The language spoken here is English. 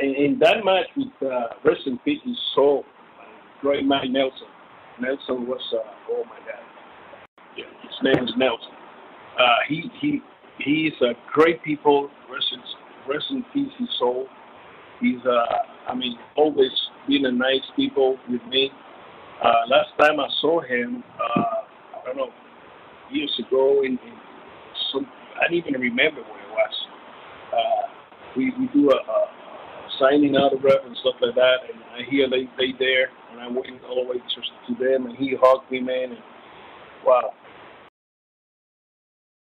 in that match with rest in peace his soul, great man Nelson. Nelson was oh my God, yeah, his name is Nelson. He is a great people. Rest in peace his soul. He's I mean, always been a nice people with me. Last time I saw him, I don't know, years ago in some, I don't even remember where it was. We do a signing autograph and stuff like that, and I hear they there, and I went all the way to them, and he hugged me, man, and wow.